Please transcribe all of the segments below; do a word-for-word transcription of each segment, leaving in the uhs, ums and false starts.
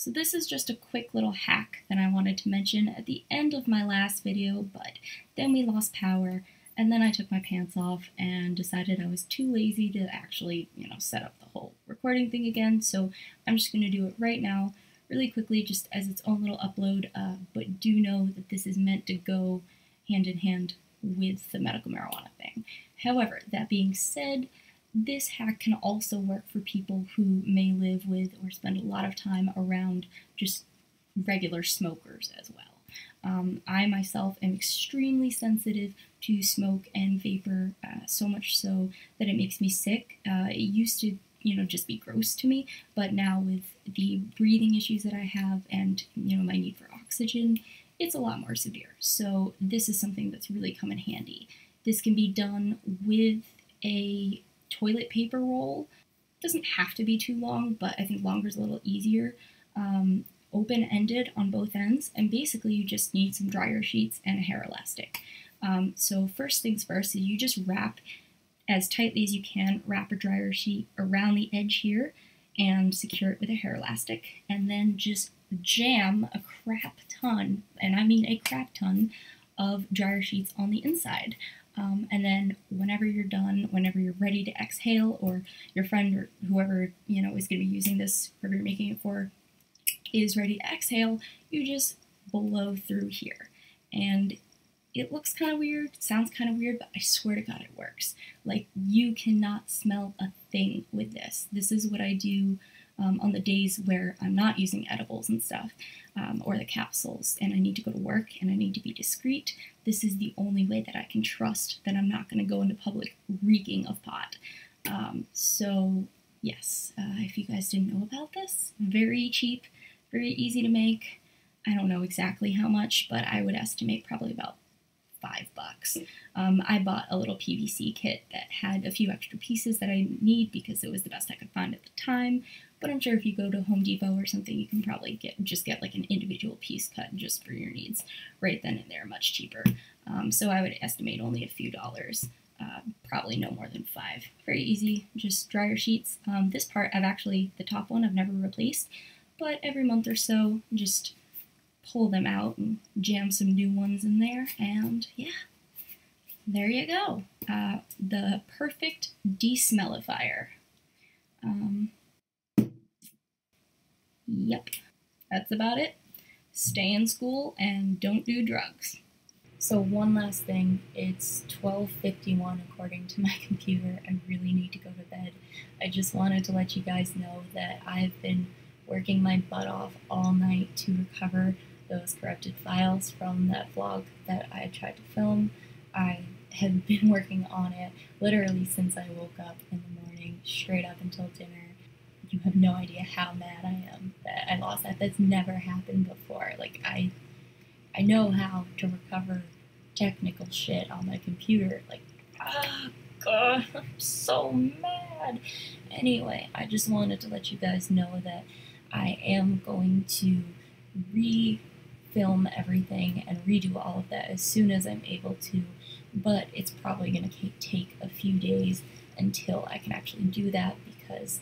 So this is just a quick little hack that I wanted to mention at the end of my last video, but then we lost power, and then I took my pants off and decided I was too lazy to actually, you know, set up the whole recording thing again, so I'm just going to do it right now, really quickly, just as its own little upload, uh, but do know that this is meant to go hand in hand with the medical marijuana thing. However, that being said, this hack can also work for people who may live with or spend a lot of time around just regular smokers as well. Um, I myself am extremely sensitive to smoke and vapor, uh, so much so that it makes me sick. Uh, it used to, you know, just be gross to me, but now with the breathing issues that I have and, you know, my need for oxygen, it's a lot more severe. So this is something that's really come in handy. This can be done with a toilet paper roll. It doesn't have to be too long, but I think longer is a little easier. Um, open-ended on both ends, and basically you just need some dryer sheets and a hair elastic. Um, so first things first is you just wrap as tightly as you can, wrap a dryer sheet around the edge here and secure it with a hair elastic, and then just jam a crap ton, and I mean a crap ton, of dryer sheets on the inside. Um, and then whenever you're done, whenever you're ready to exhale, or your friend or whoever, you know, is going to be using this, whoever you're making it for, is ready to exhale, you just blow through here. And it looks kind of weird, sounds kind of weird, but I swear to God it works. Like, you cannot smell a thing with this. This is what I do um, on the days where I'm not using edibles and stuff, um, or the capsules, and I need to go to work and I need to be discreet. This is the only way that I can trust that I'm not going to go into public reeking of pot. Um, so yes, uh, if you guys didn't know about this, very cheap, very easy to make. I don't know exactly how much, but I would estimate probably about five bucks. Um, I bought a little P V C kit that had a few extra pieces that I need because it was the best I could find at the time, but I'm sure if you go to Home Depot or something, you can probably get just get like an individual piece cut just for your needs right then and there, much cheaper. Um, so I would estimate only a few dollars, uh, probably no more than five. Very easy, just dryer sheets. Um, this part I've actually, the top one I've never replaced, but every month or so, just pull them out and jam some new ones in there, and yeah, there you go. Uh, the perfect desmellifier. Um, yep, that's about it. Stay in school and don't do drugs. So one last thing, it's twelve fifty-one according to my computer. I really need to go to bed. I just wanted to let you guys know that I've been working my butt off all night to recover those corrupted files from that vlog that I tried to film. I have been working on it literally since I woke up in the morning, straight up until dinner. You have no idea how mad I am that I lost that. That's never happened before. Like, I, I know how to recover technical shit on my computer. Like, ah, God, I'm so mad. Anyway, I just wanted to let you guys know that I am going to re-film everything and redo all of that as soon as I'm able to, but it's probably going to take a few days until I can actually do that because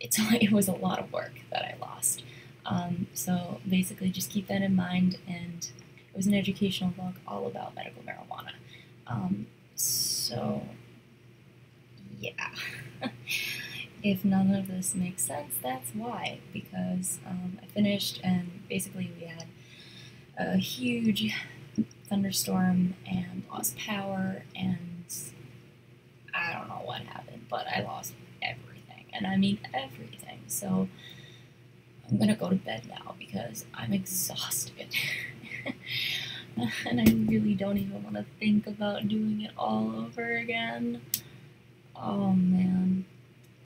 it's, it was a lot of work that I lost. Um, so basically just keep that in mind, and it was an educational vlog all about medical marijuana. Um, so yeah. If none of this makes sense, that's why, because um, I finished and basically we had a huge thunderstorm and lost power and I don't know what happened, but I lost everything, and I mean everything. So I'm gonna go to bed now because I'm exhausted and I really don't even want to think about doing it all over again. Oh man.